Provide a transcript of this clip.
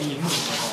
đi